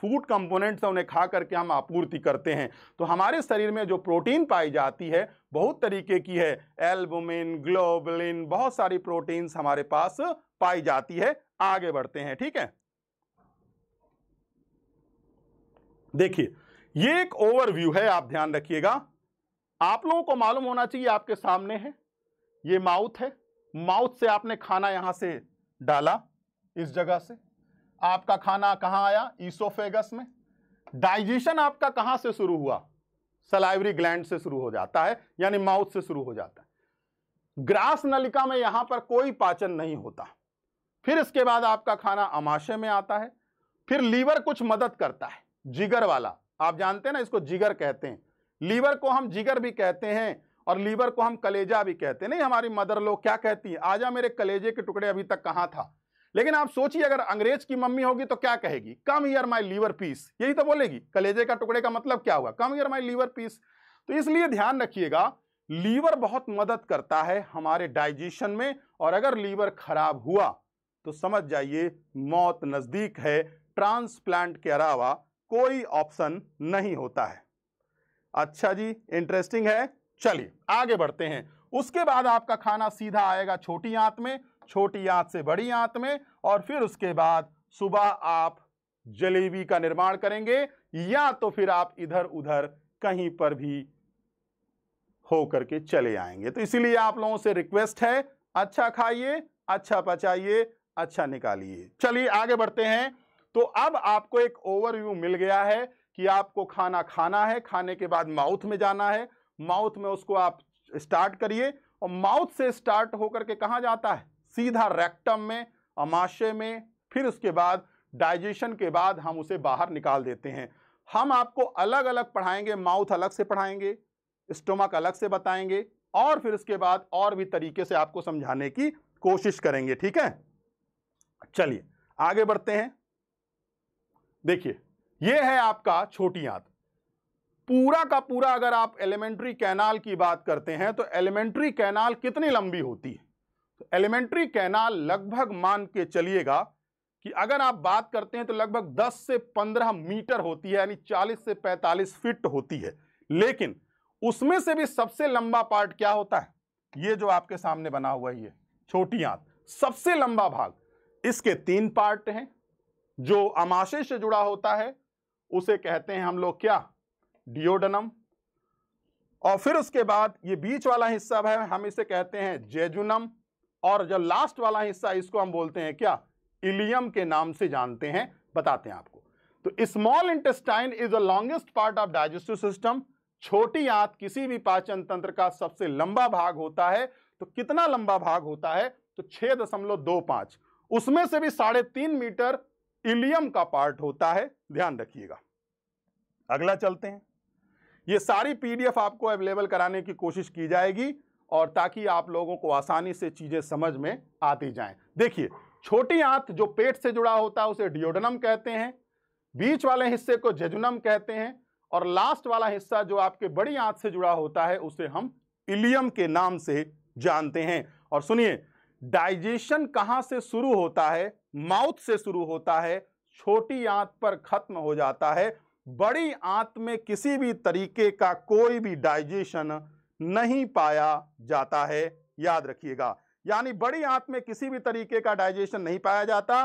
फूड कंपोनेंट्स उन्हें खा करके हम आपूर्ति करते हैं। तो हमारे शरीर में जो प्रोटीन पाई जाती है बहुत तरीके की है, एल्बुमिन, ग्लोबुलिन, बहुत सारी प्रोटीन्स हमारे पास पाई जाती है। आगे बढ़ते हैं, ठीक है। देखिए, ये एक ओवरव्यू है, आप ध्यान रखिएगा। आप लोगों को मालूम होना चाहिए, आपके सामने है, ये माउथ है, माउथ से आपने खाना यहाँ से डाला, इस जगह से आपका खाना कहाँ आया, ईसोफेगस में। डाइजेशन आपका कहाँ से शुरू हुआ, सलाइवरी ग्लैंड से शुरू हो जाता है, यानी माउथ से शुरू हो जाता है। ग्रास नलिका में यहाँ पर कोई पाचन नहीं होता। फिर इसके बाद आपका खाना आमाशय में आता है, फिर लीवर कुछ मदद करता है, जिगर वाला, आप जानते हैं ना, इसको जिगर कहते हैं। लीवर को हम जिगर भी कहते हैं और लीवर को हम कलेजा भी कहते हैं। नहीं, हमारी मदर लोग क्या कहती है, आजा मेरे कलेजे के टुकड़े, अभी तक कहाँ था। लेकिन आप सोचिए, अगर अंग्रेज की मम्मी होगी तो क्या कहेगी, come here my liver piece, यही तो बोलेगी। कलेजे का टुकड़े का मतलब क्या हुआ, come here my liver piece. तो इसलिए ध्यान रखिएगा, लीवर बहुत मदद करता है हमारे डाइजेशन में, और अगर लीवर खराब हुआ तो समझ जाइए मौत नजदीक है। ट्रांसप्लांट के अलावा कोई ऑप्शन नहीं होता है। अच्छा जी, इंटरेस्टिंग है। चलिए आगे बढ़ते हैं। उसके बाद आपका खाना सीधा आएगा छोटी आंत में, छोटी आंत से बड़ी आंत में, और फिर उसके बाद सुबह आप जलेबी का निर्माण करेंगे या तो फिर आप इधर उधर कहीं पर भी हो करके चले आएंगे। तो इसीलिए आप लोगों से रिक्वेस्ट है, अच्छा खाइए, अच्छा पचाइए, अच्छा निकालिए। चलिए आगे बढ़ते हैं। तो अब आपको एक ओवरव्यू मिल गया है कि आपको खाना खाना है, खाने के बाद माउथ में जाना है, माउथ में उसको आप स्टार्ट करिए और माउथ से स्टार्ट होकर के कहाँ जाता है, सीधा रेक्टम में, अमाशय में। फिर उसके बाद डाइजेशन के बाद हम उसे बाहर निकाल देते हैं। हम आपको अलग अलग पढ़ाएंगे, माउथ अलग से पढ़ाएंगे, स्टोमक अलग से बताएंगे, और फिर उसके बाद और भी तरीके से आपको समझाने की कोशिश करेंगे, ठीक है। चलिए आगे बढ़ते हैं। देखिए, यह है आपका छोटी आंत। पूरा का पूरा अगर आप एलिमेंट्री कैनाल की बात करते हैं तो एलिमेंट्री कैनाल कितनी लंबी होती है, तो एलिमेंट्री कैनाल लगभग मान के चलिएगा कि अगर आप बात करते हैं तो लगभग दस से पंद्रह मीटर होती है, यानी चालीस से पैंतालीस फीट होती है। लेकिन उसमें से भी सबसे लंबा पार्ट क्या होता है, ये जो आपके सामने बना हुआ है, ये छोटी आंत सबसे लंबा भाग। इसके तीन पार्ट हैं। जो अमाशय से जुड़ा होता है उसे कहते हैं हम लोग क्या, डिओडनम, और फिर उसके बाद ये बीच वाला हिस्सा है, हम इसे कहते हैं जेजुनम, और जो लास्ट वाला हिस्सा इसको हम बोलते हैं क्या, इलियम के नाम से जानते हैं, बताते हैं आपको। तो small intestine is the longest part of digestive system. छोटी आंत किसी भी पाचन तंत्र का सबसे लंबा भाग होता है। तो कितना लंबा भाग होता है, तो छह दशमलव दो पांच, उसमें से भी साढ़े तीन मीटर इलियम का पार्ट होता है, ध्यान रखिएगा। अगला चलते हैं। ये सारी पीडीएफ आपको अवेलेबल कराने की कोशिश की जाएगी और ताकि आप लोगों को आसानी से चीजें समझ में आती जाएं। देखिए, छोटी आंत जो पेट से जुड़ा होता है उसे डिओडनम कहते हैं, बीच वाले हिस्से को जेजुनम कहते हैं, और लास्ट वाला हिस्सा जो आपके बड़ी आंत से जुड़ा होता है उसे हम इलियम के नाम से जानते हैं। और सुनिए, डाइजेशन कहाँ से शुरू होता है, माउथ से शुरू होता है, छोटी आंत पर खत्म हो जाता है। बड़ी आंत में किसी भी तरीके का कोई भी डाइजेशन नहीं पाया जाता है, याद रखिएगा। यानी बड़ी आंत में किसी भी तरीके का डाइजेशन नहीं पाया जाता।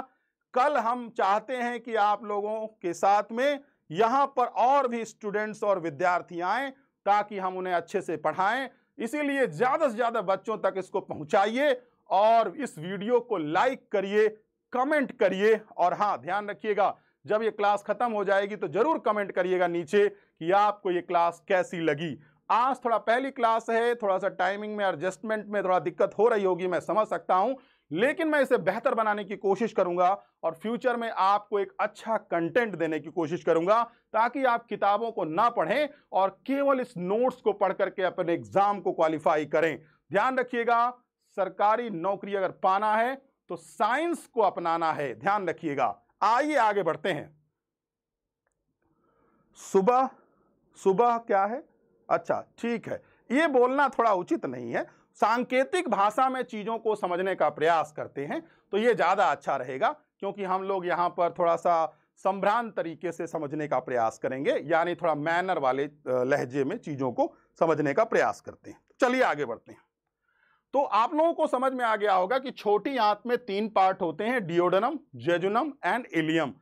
कल हम चाहते हैं कि आप लोगों के साथ में यहाँ पर और भी स्टूडेंट्स और विद्यार्थी आएँ ताकि हम उन्हें अच्छे से पढ़ाएं। इसीलिए ज़्यादा से ज़्यादा बच्चों तक इसको पहुँचाइए और इस वीडियो को लाइक करिए, कमेंट करिए। और हाँ, ध्यान रखिएगा, जब ये क्लास ख़त्म हो जाएगी तो ज़रूर कमेंट करिएगा नीचे कि आपको ये क्लास कैसी लगी। आज थोड़ा पहली क्लास है, थोड़ा सा टाइमिंग में, एडजस्टमेंट में थोड़ा दिक्कत हो रही होगी, मैं समझ सकता हूं, लेकिन मैं इसे बेहतर बनाने की कोशिश करूंगा और फ्यूचर में आपको एक अच्छा कंटेंट देने की कोशिश करूंगा ताकि आप किताबों को ना पढ़ें और केवल इस नोट्स को पढ़ करके अपने एग्जाम को क्वालिफाई करें। ध्यान रखिएगा, सरकारी नौकरी अगर पाना है तो साइंस को अपनाना है, ध्यान रखिएगा। आइए आगे बढ़ते हैं। सुबह सुबह क्या है, अच्छा ठीक है, ये बोलना थोड़ा उचित नहीं है। सांकेतिक भाषा में चीज़ों को समझने का प्रयास करते हैं तो ये ज़्यादा अच्छा रहेगा, क्योंकि हम लोग यहाँ पर थोड़ा सा संभ्रांत तरीके से समझने का प्रयास करेंगे, यानी थोड़ा मैनर वाले लहजे में चीज़ों को समझने का प्रयास करते हैं। चलिए आगे बढ़ते हैं। तो आप लोगों को समझ में आ गया होगा कि छोटी आंत में तीन पार्ट होते हैं, डिओडनम, जेजुनम and इलियम।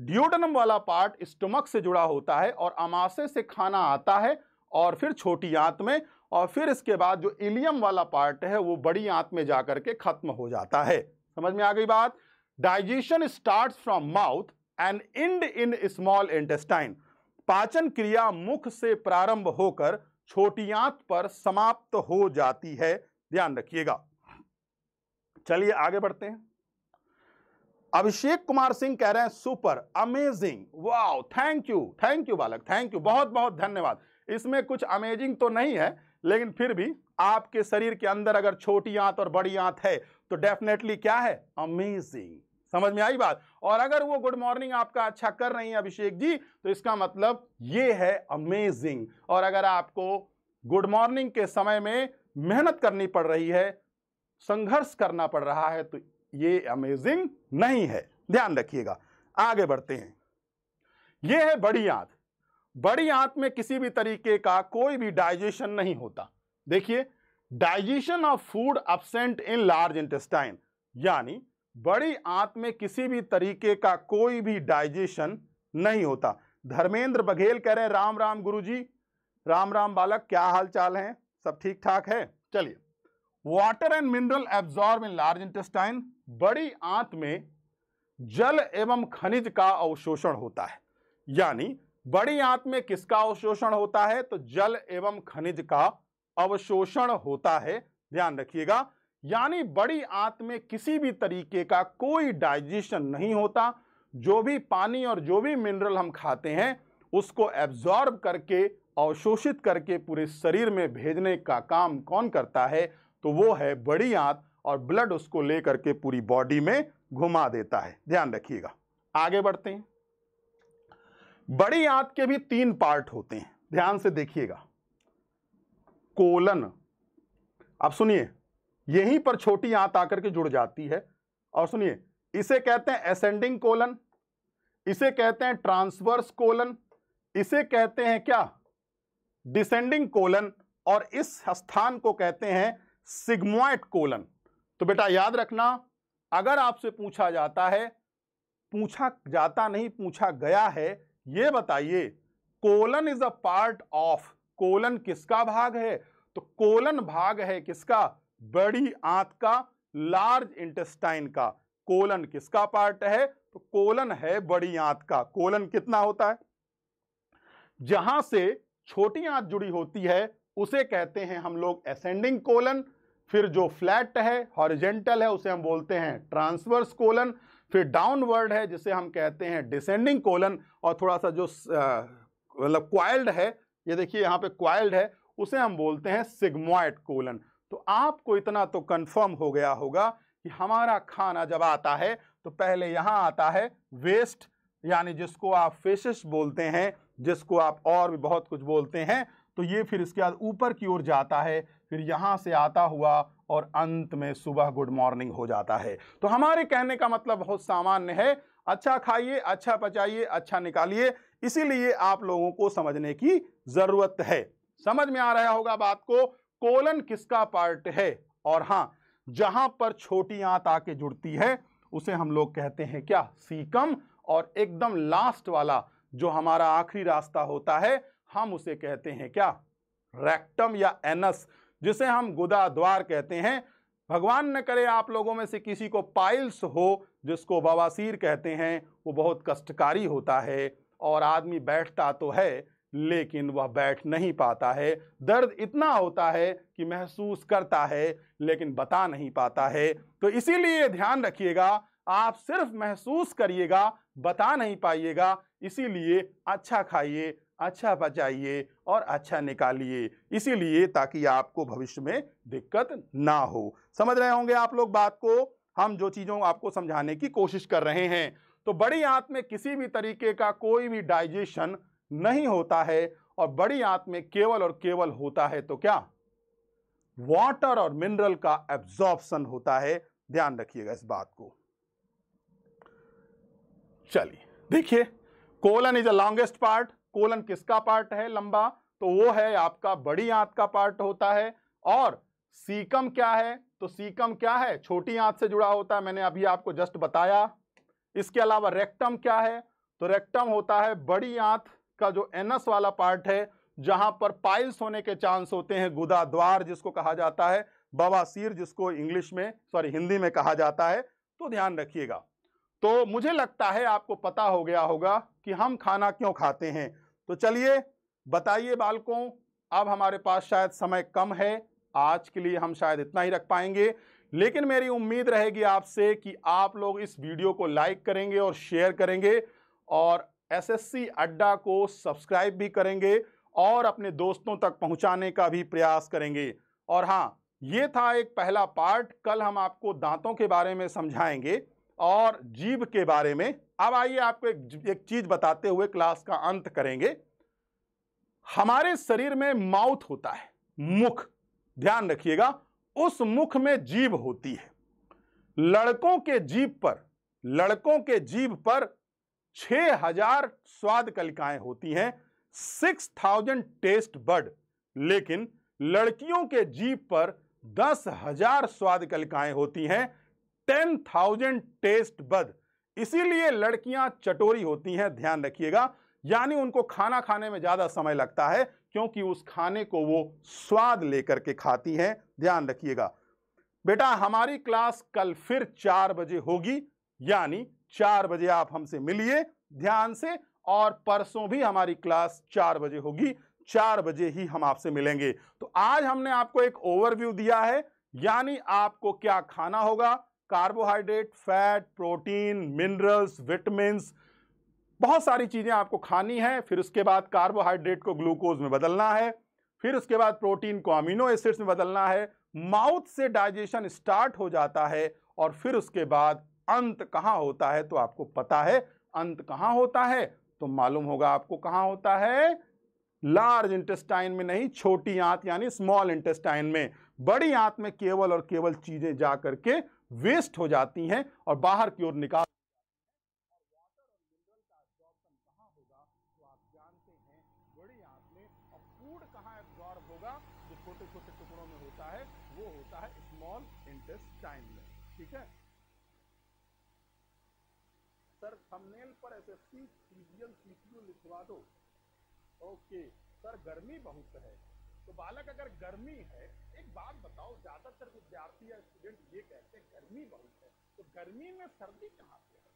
डिओडनम वाला पार्ट स्टमक से जुड़ा होता है और अमाशय से खाना आता है और फिर छोटी आंत में, और फिर इसके बाद जो इलियम वाला पार्ट है वो बड़ी आंत में जाकर के खत्म हो जाता है। समझ में आ गई बात। Digestion starts from mouth and end in small intestine. पाचन क्रिया मुख से प्रारंभ होकर छोटी आंत पर समाप्त हो जाती है, ध्यान रखिएगा। चलिए आगे बढ़ते हैं। अभिषेक कुमार सिंह कह रहे हैं super, amazing, wow, thank you, thank you बालक, थैंक यू, बहुत बहुत धन्यवाद। इसमें कुछ अमेजिंग तो नहीं है, लेकिन फिर भी आपके शरीर के अंदर अगर छोटी आंत और बड़ी आंत है तो डेफिनेटली क्या है, अमेजिंग। समझ में आई बात। और अगर वो गुड मॉर्निंग आपका अच्छा कर रही हैं अभिषेक जी, तो इसका मतलब ये है अमेजिंग। और अगर आपको गुड मॉर्निंग के समय में मेहनत करनी पड़ रही है, संघर्ष करना पड़ रहा है, तो ये अमेजिंग नहीं है, ध्यान रखिएगा। आगे बढ़ते हैं। ये है बड़ी आंत। बड़ी आंत में किसी भी तरीके का कोई भी डाइजेशन नहीं होता। देखिए, digestion of food absent in large intestine, यानी बड़ी आंत में किसी भी तरीके का कोई भी डाइजेशन नहीं होता। धर्मेंद्र बघेल कह रहे हैं राम राम गुरुजी। राम राम बालक, क्या हाल चाल है, सब ठीक ठाक है। चलिए, water and mineral absorb in large intestine. बड़ी आंत में जल एवं खनिज का अवशोषण होता है, यानी बड़ी आंत में किसका अवशोषण होता है, तो जल एवं खनिज का अवशोषण होता है, ध्यान रखिएगा। यानी बड़ी आंत में किसी भी तरीके का कोई डाइजेशन नहीं होता। जो भी पानी और जो भी मिनरल हम खाते हैं उसको एब्जॉर्ब करके, अवशोषित करके पूरे शरीर में भेजने का काम कौन करता है, तो वो है बड़ी आंत, और ब्लड उसको लेकर के पूरी बॉडी में घुमा देता है, ध्यान रखिएगा। आगे बढ़ते हैं। बड़ी आंत के भी तीन पार्ट होते हैं, ध्यान से देखिएगा। कोलन, अब सुनिए, यहीं पर छोटी आंत आकर के जुड़ जाती है, और सुनिए, इसे कहते हैं असेंडिंग कोलन, इसे कहते हैं ट्रांसवर्स कोलन, इसे कहते हैं क्या, डिसेंडिंग कोलन, और इस स्थान को कहते हैं सिग्मोइड कोलन। तो बेटा याद रखना, अगर आपसे पूछा जाता है, पूछा जाता नहीं पूछा गया है, ये बताइए colon is a part of, colon किसका भाग है, तो कोलन भाग है किसका, बड़ी आंत का, लार्ज इंटेस्टाइन का। कोलन किसका पार्ट है, तो कोलन है बड़ी आंत का। कोलन कितना होता है, जहां से छोटी आंत जुड़ी होती है उसे कहते हैं हम लोग असेंडिंग कोलन, फिर जो फ्लैट है, हॉरिजेंटल है, उसे हम बोलते हैं ट्रांसवर्स कोलन, फिर डाउनवर्ड है जिसे हम कहते हैं डिसेंडिंग कोलन, और थोड़ा सा जो मतलब क्वाइल्ड है, ये देखिए यहाँ पे क्वाइल्ड है, उसे हम बोलते हैं सिग्मोइड कोलन। तो आपको इतना तो कंफर्म हो गया होगा कि हमारा खाना जब आता है तो पहले यहाँ आता है वेस्ट, यानी जिसको आप फेसिस बोलते हैं, जिसको आप और भी बहुत कुछ बोलते हैं, तो ये फिर इसके बाद ऊपर की ओर जाता है, फिर यहाँ से आता हुआ, और अंत में सुबह गुड मॉर्निंग हो जाता है। तो हमारे कहने का मतलब बहुत सामान्य है, अच्छा खाइए, अच्छा पचाइए, अच्छा निकालिए। इसीलिए आप लोगों को समझने की जरूरत है। समझ में आ रहा होगा बात को, कोलन किसका पार्ट है। और हां, जहां पर छोटी आंत आके जुड़ती है उसे हम लोग कहते हैं क्या, सीकम। और एकदम लास्ट वाला जो हमारा आखिरी रास्ता होता है हम उसे कहते हैं क्या, रेक्टम या एनस, जिसे हम गुदा द्वार कहते हैं। भगवान न करे आप लोगों में से किसी को पाइल्स हो, जिसको बवासीर कहते हैं, वो बहुत कष्टकारी होता है और आदमी बैठता तो है लेकिन वह बैठ नहीं पाता है। दर्द इतना होता है कि महसूस करता है लेकिन बता नहीं पाता है। तो इसीलिए ध्यान रखिएगा, आप सिर्फ महसूस करिएगा, बता नहीं पाइएगा। इसीलिए अच्छा खाइए, अच्छा पचाइए और अच्छा निकालिए, इसीलिए ताकि आपको भविष्य में दिक्कत ना हो। समझ रहे होंगे आप लोग बात को, हम जो चीज़ों आपको समझाने की कोशिश कर रहे हैं। तो बड़ी आंत में किसी भी तरीके का कोई भी डाइजेशन नहीं होता है और बड़ी आंत में केवल और केवल होता है तो क्या, वाटर और मिनरल का एब्जॉर्प्शन होता है। ध्यान रखिएगा इस बात को। चलिए देखिए, colon is the longest part. Colon किसका पार्ट है लंबा, तो वो है आपका बड़ी आंत का पार्ट होता है। और सीकम क्या है, तो सीकम क्या है, छोटी आंत से जुड़ा होता है, मैंने अभी आपको जस्ट बताया। इसके अलावा रेक्टम क्या है, तो रेक्टम होता है बड़ी आंत का जो एनस वाला पार्ट है, जहां पर पाइल्स होने के चांस होते हैं, गुदा द्वार जिसको कहा जाता है, बवासीर जिसको इंग्लिश में सॉरी हिंदी में कहा जाता है। तो ध्यान रखिएगा। तो मुझे लगता है आपको पता हो गया होगा कि हम खाना क्यों खाते हैं। तो चलिए बताइए बालकों, अब हमारे पास शायद समय कम है, आज के लिए हम शायद इतना ही रख पाएंगे। लेकिन मेरी उम्मीद रहेगी आपसे कि आप लोग इस वीडियो को लाइक करेंगे और शेयर करेंगे और एसएससी अड्डा को सब्सक्राइब भी करेंगे और अपने दोस्तों तक पहुंचाने का भी प्रयास करेंगे। और हाँ, ये था एक पहला पार्ट। कल हम आपको दांतों के बारे में समझाएंगे और जीभ के बारे में। अब आइए आपको एक, एक चीज बताते हुए क्लास का अंत करेंगे। हमारे शरीर में माउथ होता है, मुख। ध्यान रखिएगा, उस मुख में जीभ होती है। लड़कों के जीभ पर लड़कों के जीभ पर छह हजार स्वाद कलिकाएं होती हैं, सिक्स थाउजेंड टेस्ट बड। लेकिन लड़कियों के जीभ पर दस हजार स्वाद कलिकाएं होती हैं, टेन थाउजेंड टेस्ट बड। इसीलिए लड़कियां चटोरी होती हैं, ध्यान रखिएगा। यानी उनको खाना खाने में ज्यादा समय लगता है क्योंकि उस खाने को वो स्वाद लेकर के खाती हैं। ध्यान रखिएगा बेटा, हमारी क्लास कल फिर चार बजे होगी, यानी चार बजे आप हमसे मिलिए ध्यान से। और परसों भी हमारी क्लास चार बजे होगी, चार बजे ही हम आपसे मिलेंगे। तो आज हमने आपको एक ओवरव्यू दिया है, यानी आपको क्या खाना होगा, carbohydrate, fat, protein, minerals, vitamins, बहुत सारी चीज़ें आपको खानी है। फिर उसके बाद कार्बोहाइड्रेट को ग्लूकोज में बदलना है, फिर उसके बाद प्रोटीन को अमीनो एसिड्स में बदलना है। माउथ से डाइजेशन स्टार्ट हो जाता है और फिर उसके बाद अंत कहाँ होता है, तो आपको पता है अंत कहाँ होता है, तो मालूम होगा आपको कहाँ होता है, लार्ज इंटेस्टाइन में नहीं, छोटी आंत यानी स्मॉल इंटेस्टाइन में। बड़ी आंत में केवल और केवल चीज़ें जा करके वेस्ट हो जाती हैं और बाहर की ओर निकाल। ठीक है सर, थंबनेल पर एसएससी सीजीएल सीपीयू लिखवा दो। ओके सर, गर्मी बहुत है। तो बालक, अगर गर्मी है, एक बात बताओ, ज्यादातर विद्यार्थी या स्टूडेंट ये कहते हैं गर्मी बहुत है, तो गर्मी में सर्दी कहाँ से है?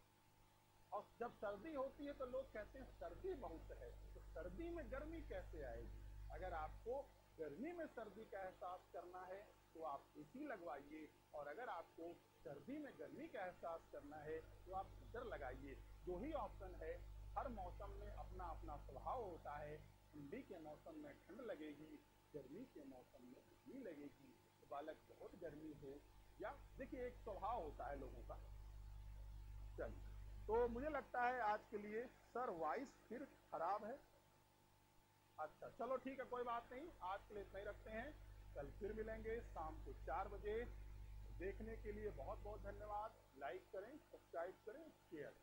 और जब सर्दी होती है तो लोग कहते हैं सर्दी बहुत है, तो सर्दी में गर्मी कैसे आएगी? अगर आपको गर्मी में सर्दी का एहसास करना है तो आप एसी लगवाइए, और अगर आपको सर्दी में गर्मी का एहसास करना है तो आप हीटर लगाइए। जो ही ऑप्शन है, हर मौसम में अपना अपना स्वभाव होता है। ठंडी के मौसम में ठंड लगेगी, गर्मी के मौसम में गर्मी लगेगी। तो बालक, बहुत गर्मी हो या देखिए, एक स्वभाव होता है लोगों का। चलिए, तो मुझे लगता है आज के लिए सर वॉइस फिर खराब है। अच्छा चलो ठीक है, कोई बात नहीं, आज के लिए इतना ही रखते हैं। कल फिर मिलेंगे शाम को चार बजे। देखने के लिए बहुत बहुत धन्यवाद। लाइक करें, सब्सक्राइब करें, शेयर